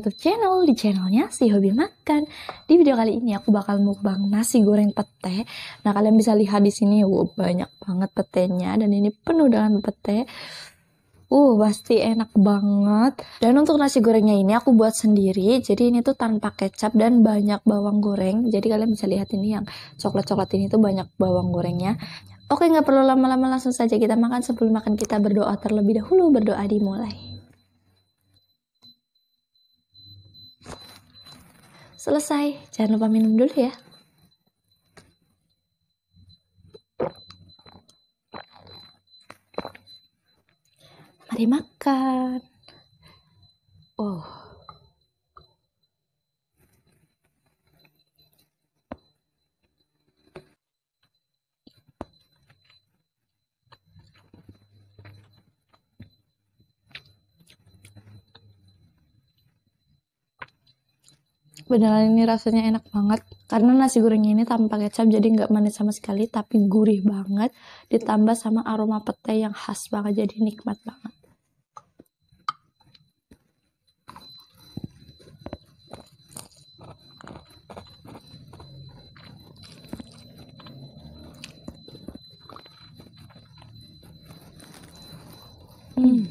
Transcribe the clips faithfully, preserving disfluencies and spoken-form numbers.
YouTube channel, di channelnya Si Hobi Makan. Di video kali ini aku bakal mukbang nasi goreng pete. Nah, kalian bisa lihat di sini, wow, banyak banget petenya dan ini penuh dengan pete. Uh, pasti enak banget. Dan untuk nasi gorengnya ini aku buat sendiri. Jadi ini tuh tanpa kecap dan banyak bawang goreng. Jadi kalian bisa lihat ini yang coklat-coklat ini tuh banyak bawang gorengnya. Oke, nggak perlu lama-lama, langsung saja kita makan. Sebelum makan kita berdoa terlebih dahulu. Berdoa dimulai. Selesai. Jangan lupa minum dulu ya. Mari makan. Oh. Beneran ini rasanya enak banget. Karena nasi gorengnya ini tanpa kecap, jadi nggak manis sama sekali, tapi gurih banget. Ditambah sama aroma pete yang khas banget, jadi nikmat banget. Hmm.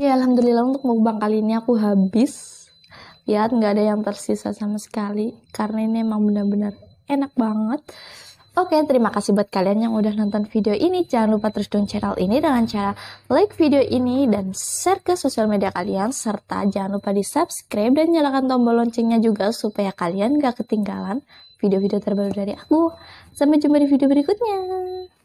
Ya, alhamdulillah untuk mukbang kali ini aku habis. Lihat, nggak ada yang tersisa sama sekali. Karena ini emang benar-benar enak banget. Oke, terima kasih buat kalian yang udah nonton video ini. Jangan lupa terus dong channel ini dengan cara like video ini dan share ke sosial media kalian. Serta jangan lupa di subscribe dan nyalakan tombol loncengnya juga supaya kalian nggak ketinggalan video-video terbaru dari aku. Sampai jumpa di video berikutnya.